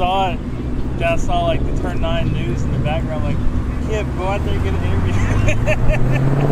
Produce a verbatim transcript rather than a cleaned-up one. saw it, and I saw like the Turn nine news in the background, like, yeah, go out there and get an interview.